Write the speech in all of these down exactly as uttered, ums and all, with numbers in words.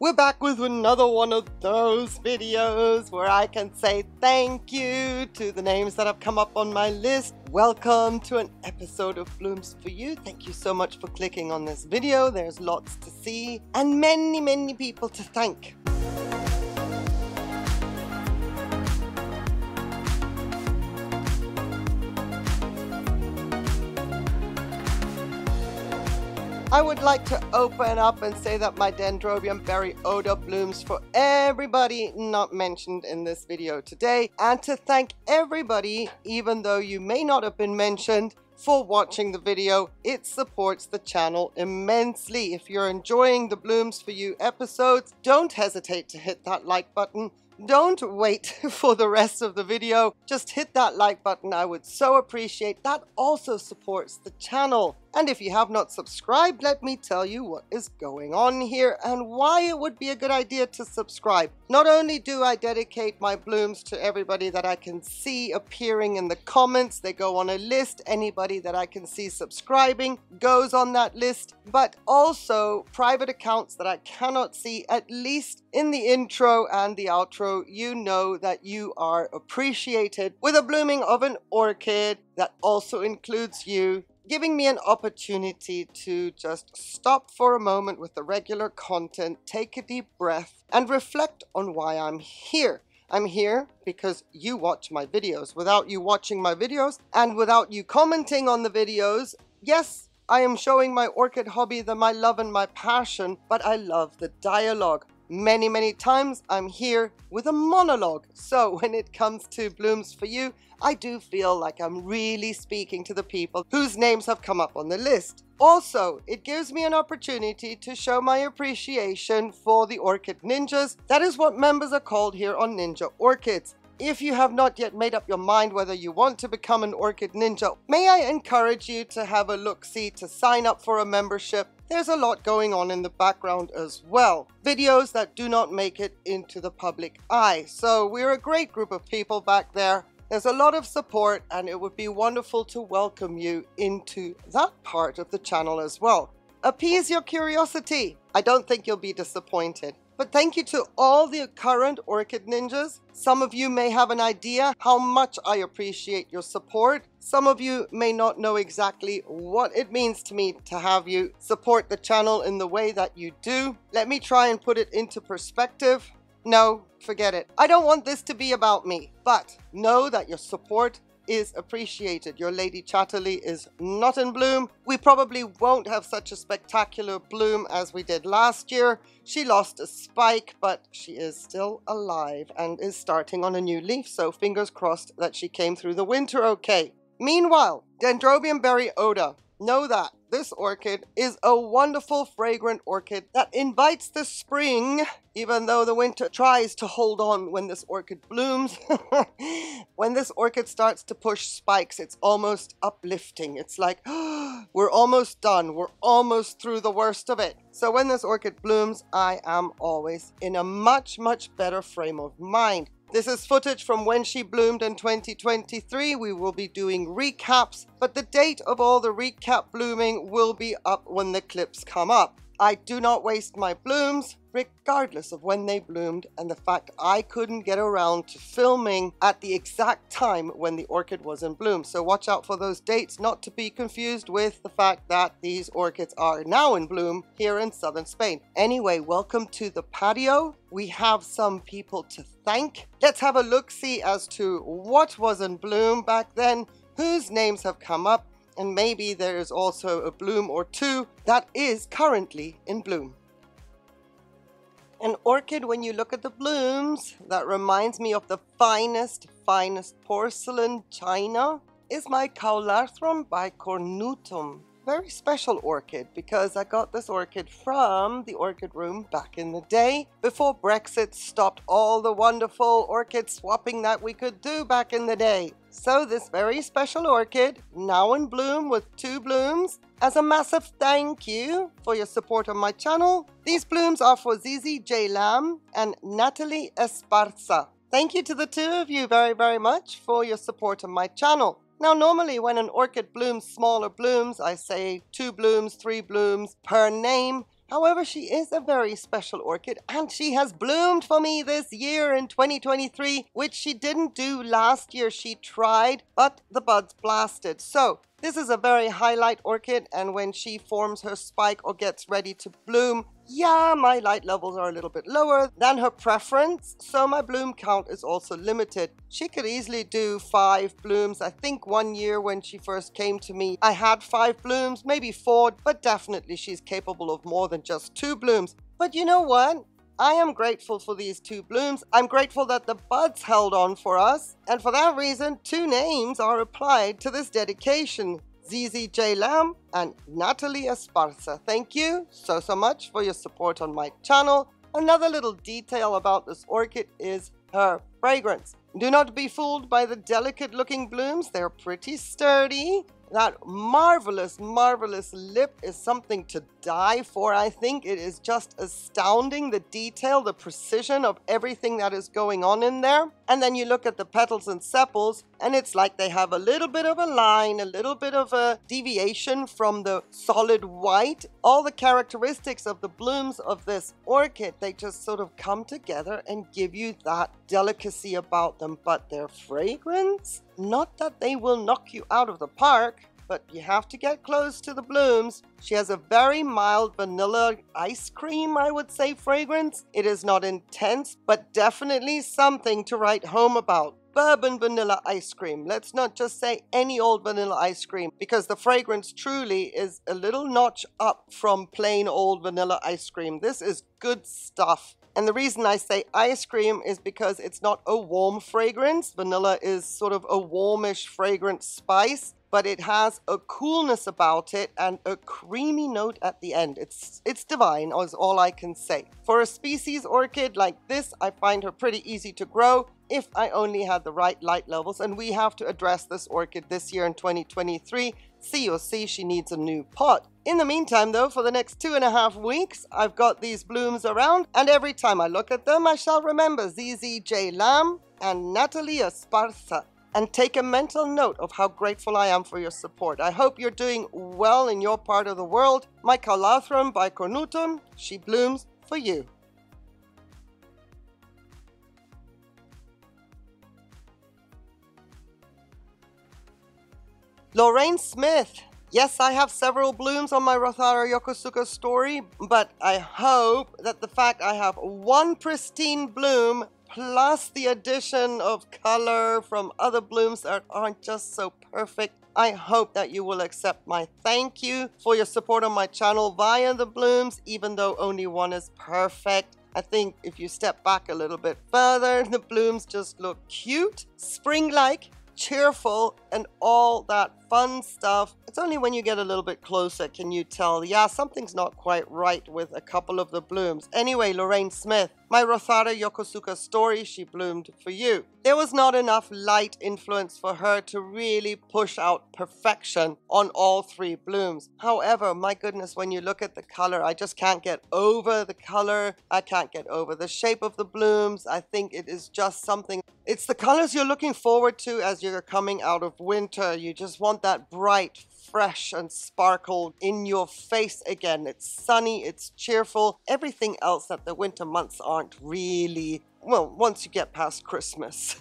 We're back with another one of those videos where I can say thank you to the names that have come up on my list. Welcome to an episode of Blooms For You. Thank you so much for clicking on this video. There's lots to see and many, many people to thank. I would like to open up and say that my Dendrobium Berry Oda blooms for everybody not mentioned in this video today, and to thank everybody, even though you may not have been mentioned, for watching the video. It supports the channel immensely. If you're enjoying the Blooms For You episodes, don't hesitate to hit that like button. Don't wait for the rest of the video. Just hit that like button. I would so appreciate that. Also supports the channel. And if you have not subscribed, let me tell you what is going on here and why it would be a good idea to subscribe. Not only do I dedicate my blooms to everybody that I can see appearing in the comments, they go on a list, anybody that I can see subscribing goes on that list, but also private accounts that I cannot see, at least in the intro and the outro, you know that you are appreciated with a blooming of an orchid that also includes you, giving me an opportunity to just stop for a moment with the regular content, take a deep breath, and reflect on why I'm here. I'm here because you watch my videos. Without you watching my videos and without you commenting on the videos, yes, I am showing my orchid hobby, the, my love and my passion, but I love the dialogue. Many, many times I'm here with a monologue. So when it comes to Blooms For You, I do feel like I'm really speaking to the people whose names have come up on the list. Also, it gives me an opportunity to show my appreciation for the Orchid Ninjas. That is what members are called here on Ninja Orchids. If you have not yet made up your mind whether you want to become an Orchid Ninja, may I encourage you to have a look-see to sign up for a membership. There's a lot going on in the background as well. Videos that do not make it into the public eye. So we're a great group of people back there. There's a lot of support, and it would be wonderful to welcome you into that part of the channel as well. Appease your curiosity. I don't think you'll be disappointed. But thank you to all the current Orchid Ninjas. Some of you may have an idea how much I appreciate your support. Some of you may not know exactly what it means to me to have you support the channel in the way that you do. Let me try and put it into perspective. No, forget it. I don't want this to be about me, but know that your support is appreciated. Your Lady Chatterley is not in bloom. We probably won't have such a spectacular bloom as we did last year. She lost a spike, but she is still alive and is starting on a new leaf, so fingers crossed that she came through the winter okay. Meanwhile, Dendrobium Berry Oda. Know that this orchid is a wonderful fragrant orchid that invites the spring, even though the winter tries to hold on when this orchid blooms. When this orchid starts to push spikes, it's almost uplifting. It's like, oh, we're almost done. We're almost through the worst of it. So when this orchid blooms, I am always in a much, much better frame of mind. This is footage from when she bloomed in twenty twenty-three. We will be doing recaps, but the date of all the recap blooming will be up when the clips come up. I do not waste my blooms, regardless of when they bloomed, and the fact I couldn't get around to filming at the exact time when the orchid was in bloom. So watch out for those dates, not to be confused with the fact that these orchids are now in bloom here in southern Spain. Anyway, welcome to the patio. We have some people to thank. Let's have a look-see as to what was in bloom back then, whose names have come up, and maybe there is also a bloom or two that is currently in bloom. An orchid, when you look at the blooms, that reminds me of the finest, finest porcelain china, is my Caularthron bicornutum. Very special orchid, because I got this orchid from the orchid room back in the day, before Brexit stopped all the wonderful orchid swapping that we could do back in the day. So this very special orchid, now in bloom with two blooms, as a massive thank you for your support on my channel. These blooms are for Zizi J. Lamb and Natalie Esparza. Thank you to the two of you very, very much for your support on my channel. Now, normally when an orchid blooms smaller blooms, I say two blooms, three blooms per name. However, she is a very special orchid and she has bloomed for me this year in twenty twenty-three, which she didn't do last year. She tried, but the buds blasted. So this is a very high light orchid, and when she forms her spike or gets ready to bloom, yeah, my light levels are a little bit lower than her preference, so my bloom count is also limited. She could easily do five blooms. I think one year when she first came to me, I had five blooms, maybe four, but definitely she's capable of more than just two blooms. But you know what? I am grateful for these two blooms. I'm grateful that the buds held on for us. And for that reason, two names are applied to this dedication. Zizi J. Lamb and Natalie Esparza. Thank you so, so much for your support on my channel. Another little detail about this orchid is her fragrance. Do not be fooled by the delicate looking blooms. They're pretty sturdy. That marvelous, marvelous lip is something to die for, I think. It is just astounding, the detail, the precision of everything that is going on in there. And then you look at the petals and sepals, and it's like they have a little bit of a line, a little bit of a deviation from the solid white. All the characteristics of the blooms of this orchid, they just sort of come together and give you that delicacy about them. But their fragrance? Not that they will knock you out of the park, but you have to get close to the blooms. She has a very mild vanilla ice cream, I would say, fragrance. It is not intense, but definitely something to write home about. Bourbon vanilla ice cream. Let's not just say any old vanilla ice cream, because the fragrance truly is a little notch up from plain old vanilla ice cream. This is good stuff. And the reason I say ice cream is because it's not a warm fragrance. Vanilla is sort of a warmish fragrant spice, but it has a coolness about it and a creamy note at the end. It's it's divine, is all I can say. For a species orchid like this, I find her pretty easy to grow if I only had the right light levels. And we have to address this orchid this year in twenty twenty-three. See or see, she needs a new pot. In the meantime, though, for the next two and a half weeks, I've got these blooms around, and every time I look at them, I shall remember Zizi J. Lamb and Natalie Esparza, and take a mental note of how grateful I am for your support. I hope you're doing well in your part of the world. My Caularthron bicornutum, she blooms for you. Lorraine Smith. Yes, I have several blooms on my Rothara Yokosuka story, but I hope that the fact I have one pristine bloom plus the addition of color from other blooms that aren't just so perfect, I hope that you will accept my thank you for your support on my channel via the blooms, even though only one is perfect. I think if you step back a little bit further, the blooms just look cute, spring-like, cheerful, and all that fun stuff. It's only when you get a little bit closer can you tell, yeah, something's not quite right with a couple of the blooms. Anyway, Lorraine Smith, my Rothara Yokosuka story, she bloomed for you. There was not enough light influence for her to really push out perfection on all three blooms. However, my goodness, when you look at the color, I just can't get over the color. I can't get over the shape of the blooms. I think it is just something. It's the colors you're looking forward to as you're coming out of winter. You just want that bright, fresh, and sparkle in your face again. It's sunny, it's cheerful, everything else that the winter months aren't really. Well, once you get past Christmas,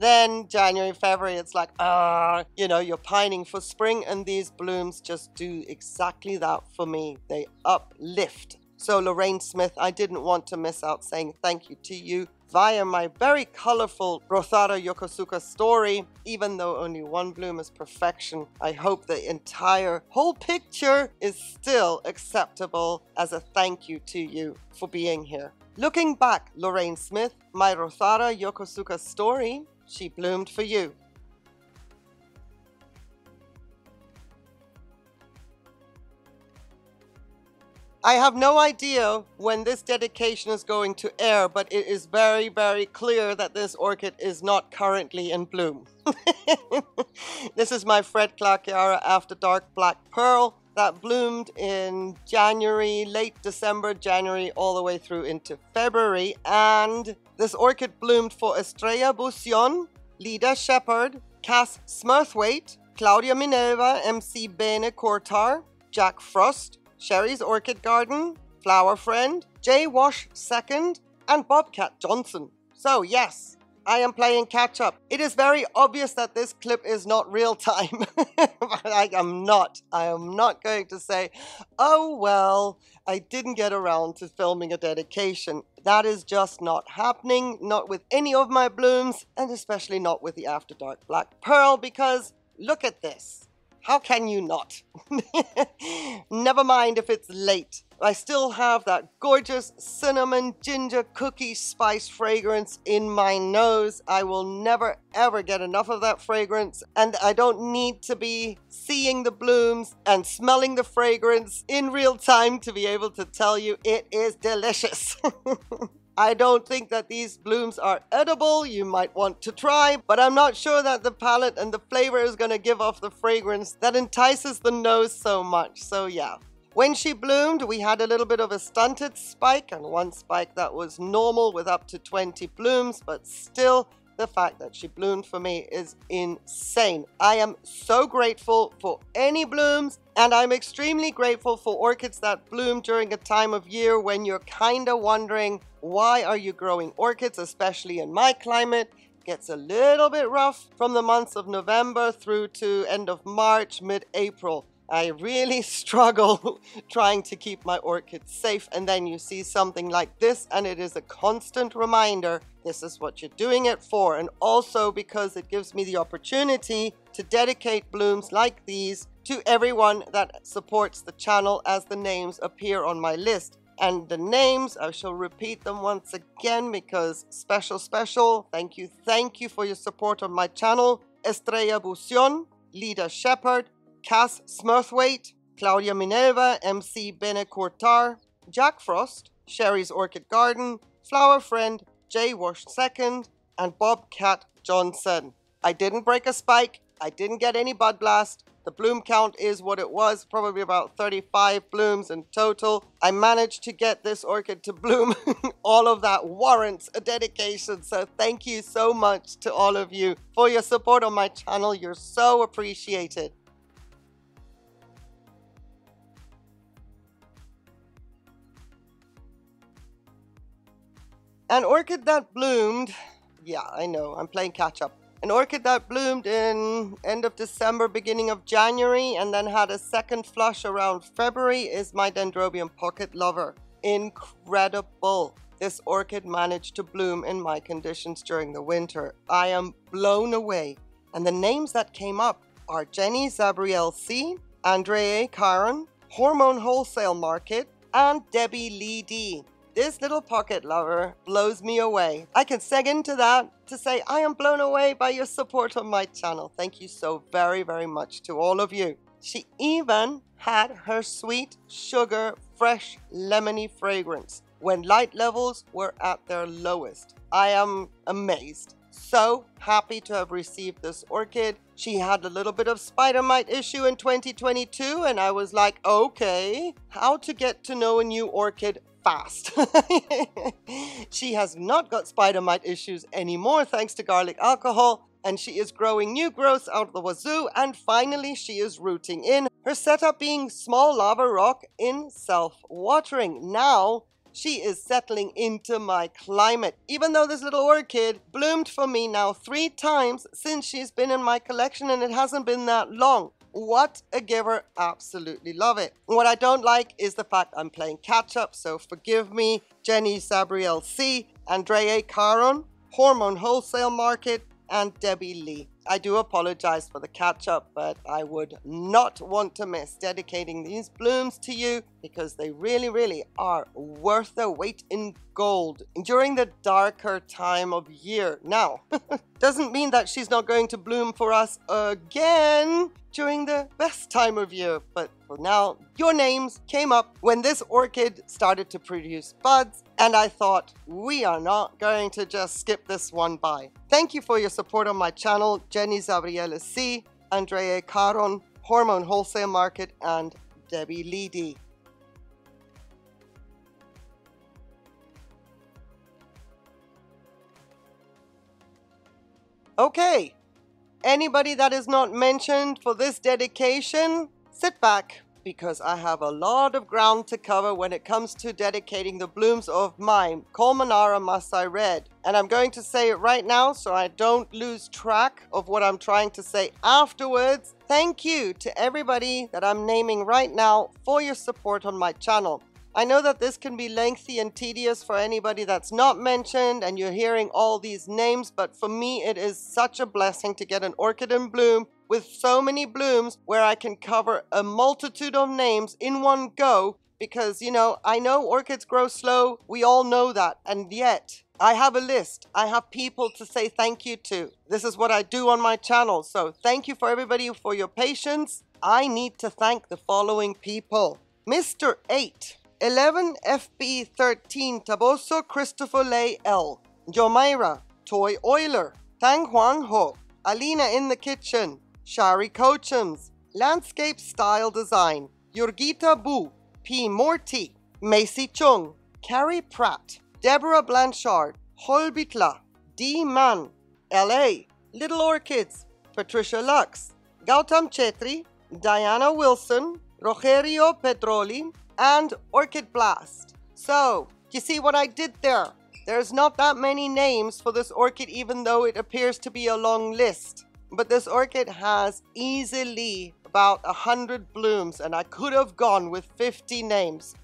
then January, February, it's like, ah, you know, you're pining for spring, and these blooms just do exactly that for me. They uplift. So Lorraine Smith, I didn't want to miss out saying thank you to you via my very colorful Rothara Yokosuka story. Even though only one bloom is perfection, I hope the entire whole picture is still acceptable as a thank you to you for being here. Looking back, Lorraine Smith, my Rothara Yokosuka story, she bloomed for you. I have no idea when this dedication is going to air, but it is very, very clear that this orchid is not currently in bloom. This is my Fred Clarkiara After Dark Black Pearl that bloomed in January, late December, January, all the way through into February. And this orchid bloomed for Estrella Busion, Lida Shepherd, Cass Smurthwaite, Claudia Minerva, M C Bene Cortar, Jack Frost, Sherry's Orchid Garden, Flower Friend, Jay Wash the second, and Bobcat Johnson. So yes, I am playing catch up. It is very obvious that this clip is not real time, but I am not. I am not going to say, oh well, I didn't get around to filming a dedication. That is just not happening, not with any of my blooms, and especially not with the After Dark Black Pearl, because look at this. How can you not? Never mind if it's late. I still have that gorgeous cinnamon ginger cookie spice fragrance in my nose. I will never ever get enough of that fragrance, and I don't need to be seeing the blooms and smelling the fragrance in real time to be able to tell you it is delicious. I don't think that these blooms are edible. You might want to try, but I'm not sure that the palette and the flavor is going to give off the fragrance that entices the nose so much. So yeah, when she bloomed, we had a little bit of a stunted spike, and one spike that was normal with up to twenty blooms, but still the fact that she bloomed for me is insane. I am so grateful for any blooms, and I'm extremely grateful for orchids that bloom during a time of year when you're kind of wondering, why are you growing orchids, especially in my climate? It gets a little bit rough from the months of November through to end of March, mid-April. I really struggle trying to keep my orchids safe, and then you see something like this and it is a constant reminder this is what you're doing it for. And also because it gives me the opportunity to dedicate blooms like these to everyone that supports the channel, as the names appear on my list. And the names, I shall repeat them once again because special special thank you thank you for your support on my channel. Estrella Busion, Lida Shepherd, Cass Smurthwaite, Claudia Minerva, M C Bene Cortar, Jack Frost, Sherry's Orchid Garden, Flower Friend, Jay Wash the second, and Bobcat Johnson. I didn't break a spike. I didn't get any bud blast. The bloom count is what it was, probably about thirty-five blooms in total. I managed to get this orchid to bloom. All of that warrants a dedication. So thank you so much to all of you for your support on my channel. You're so appreciated. An orchid that bloomed, yeah, I know, I'm playing catch up. An orchid that bloomed in end of December, beginning of January, and then had a second flush around February is my Dendrobium Pocket Lover. Incredible. This orchid managed to bloom in my conditions during the winter. I am blown away. And the names that came up are Jenny Zabriel C, Andrea Caron, Hormone Wholesale Market, and Debbie Lee D. This little pocket lover blows me away. I can seg into that to say I am blown away by your support on my channel. Thank you so very, very much to all of you. She even had her sweet sugar, fresh lemony fragrance when light levels were at their lowest. I am amazed. So happy to have received this orchid. She had a little bit of spider mite issue in twenty twenty-two, and I was like, okay, how to get to know a new orchid fast. She has not got spider mite issues anymore thanks to garlic alcohol, and she is growing new growth out of the wazoo, and finally she is rooting in, her setup being small lava rock in self-watering. Now she is settling into my climate, even though this little orchid bloomed for me now three times since she's been in my collection, and it hasn't been that long. What a giver. Absolutely love it. What I don't like is the fact I'm playing catch up, so forgive me. Jenny Zabriel C, Andrea Caron, Hormone Wholesale Market, and Debbie Lee. I do apologize for the catch up, but I would not want to miss dedicating these blooms to you because they really, really are worth their weight in gold during the darker time of year. Now, doesn't mean that she's not going to bloom for us again during the best time of year, but for now, your names came up when this orchid started to produce buds, and I thought we are not going to just skip this one by. Thank you for your support on my channel, Jenny Zabriela C, Andrea Caron, Hormone Wholesale Market, and Debbie Leedy. Okay, anybody that is not mentioned for this dedication, sit back, because I have a lot of ground to cover when it comes to dedicating the blooms of my Colmanara Masai Red. And I'm going to say it right now so I don't lose track of what I'm trying to say afterwards. Thank you to everybody that I'm naming right now for your support on my channel. I know that this can be lengthy and tedious for anybody that's not mentioned and you're hearing all these names, but for me it is such a blessing to get an orchid in bloom with so many blooms where I can cover a multitude of names in one go because, you know, I know orchids grow slow, we all know that, and yet I have a list. I have people to say thank you to. This is what I do on my channel. So thank you for everybody for your patience. I need to thank the following people. Mister eight, eleven F B thirteen Taboso Christopher Lay L, Jomaira, Toy Euler, Tang Huang Ho, Alina in the Kitchen, Shari Cochums, Landscape Style Design, Yurgita Bu, P. Morty, Macy Chung, Carrie Pratt, Deborah Blanchard, Holbitla, D. Mann, L A, Little Orchids, Patricia Lux, Gautam Chetri, Diana Wilson, Rogerio Petroli, and Orchid Blast. So, you see what I did there? There's not that many names for this orchid even though it appears to be a long list. But this orchid has easily about one hundred blooms and I could have gone with fifty names.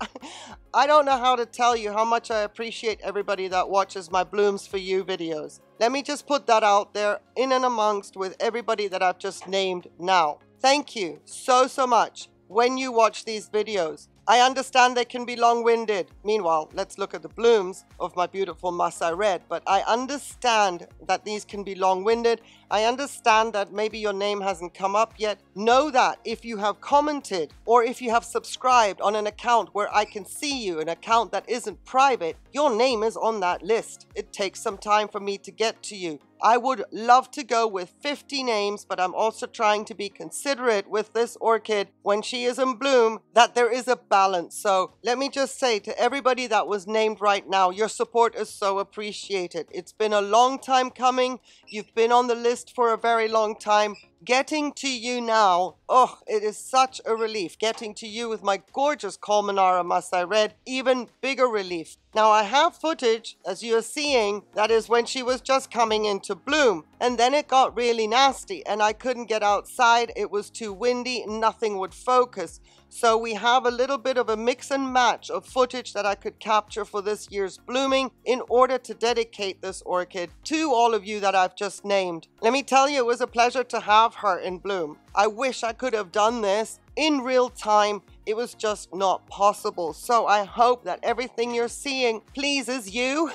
I don't know how to tell you how much I appreciate everybody that watches my Blooms For You videos. Let me just put that out there in and amongst with everybody that I've just named now. Thank you so, so much when you watch these videos. I understand they can be long-winded. Meanwhile, let's look at the blooms of my beautiful Masai Red, but I understand that these can be long-winded. I understand that maybe your name hasn't come up yet. Know that if you have commented or if you have subscribed on an account where I can see you, an account that isn't private, your name is on that list. It takes some time for me to get to you. I would love to go with fifty names, but I'm also trying to be considerate with this orchid when she is in bloom that there is a balance. So let me just say to everybody that was named right now, your support is so appreciated. It's been a long time coming. You've been on the list for a very long time. Getting to you now, oh, it is such a relief. Getting to you with my gorgeous Colmanara Masai Red, even bigger relief. Now I have footage, as you're seeing, that is when she was just coming into bloom. And then it got really nasty and I couldn't get outside. It was too windy, nothing would focus. So we have a little bit of a mix and match of footage that I could capture for this year's blooming in order to dedicate this orchid to all of you that I've just named. Let me tell you, it was a pleasure to have her in bloom. I wish I could have done this in real time. It was just not possible. So I hope that everything you're seeing pleases you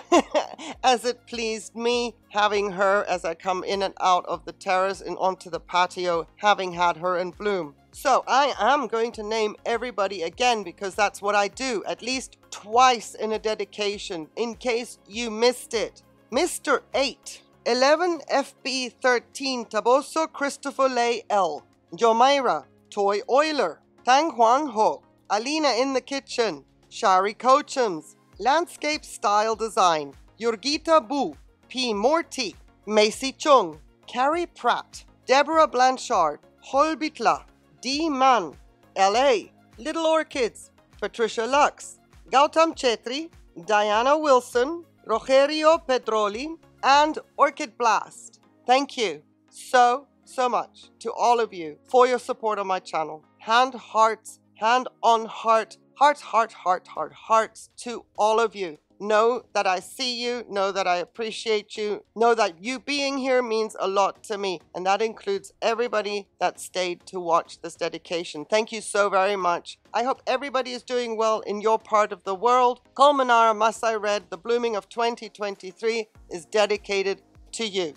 as it pleased me having her as I come in and out of the terrace and onto the patio, having had her in bloom. So I am going to name everybody again because that's what I do, at least twice in a dedication, in case you missed it. Mister eight, eleven F B thirteen Taboso Christopher Lay L, Jomaira, Toy Euler, Tang Huang Ho, Alina in the Kitchen, Shari Cochums, Landscape Style Design, Yurgita Bu, P. Morty, Macy Chung, Carrie Pratt, Deborah Blanchard, Holbitla, D. Mann, L A, Little Orchids, Patricia Lux, Gautam Chetri, Diana Wilson, Rogerio Petroli, and Orchid Blast. Thank you so, so much to all of you for your support on my channel. Hand hearts, hand on heart, heart, heart, heart, heart, hearts to all of you. Know that I see you, know that I appreciate you, know that you being here means a lot to me, and that includes everybody that stayed to watch this dedication. Thank you so very much. I hope everybody is doing well in your part of the world. Colmanara Masai Red, the blooming of twenty twenty-three, is dedicated to you.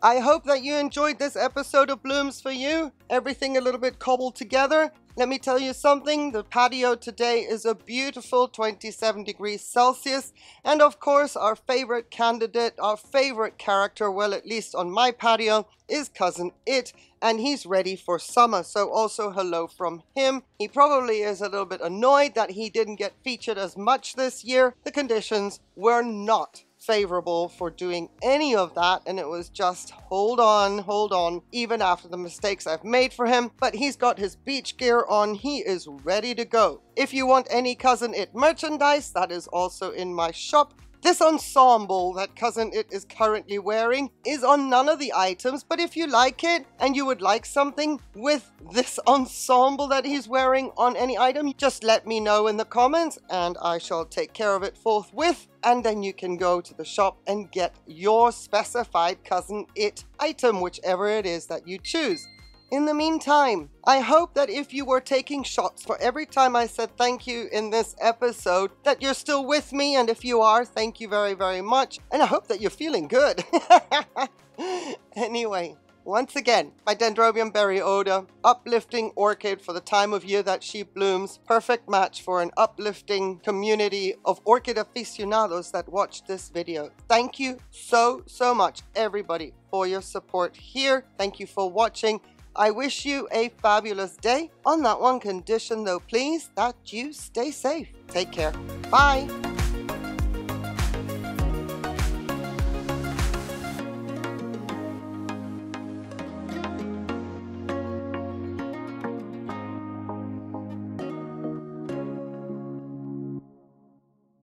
I hope that you enjoyed this episode of Blooms For You. Everything a little bit cobbled together. Let me tell you something, the patio today is a beautiful twenty-seven degrees Celsius. And of course, our favorite candidate, our favorite character, well, at least on my patio, is Cousin It. And he's ready for summer, so also hello from him. He probably is a little bit annoyed that he didn't get featured as much this year. The conditions were not favorable for doing any of that, and it was just hold on, hold on, even after the mistakes I've made for him. But he's got his beach gear on, he is ready to go. If you want any Cousin It merchandise, that is also in my shop. This ensemble that Cousin It is currently wearing is on none of the items, but if you like it and you would like something with this ensemble that he's wearing on any item, just let me know in the comments and I shall take care of it forthwith. And then you can go to the shop and get your specified Cousin It item, whichever it is that you choose. In the meantime, I hope that if you were taking shots for every time I said thank you in this episode, that you're still with me, and if you are, thank you very, very much, and I hope that you're feeling good. Anyway, once again, my Dendrobium Berry Oda, uplifting orchid for the time of year that she blooms, perfect match for an uplifting community of orchid aficionados that watched this video. Thank you so, so much, everybody, for your support here. Thank you for watching. I wish you a fabulous day, on that one condition though, please, that you stay safe. Take care. Bye.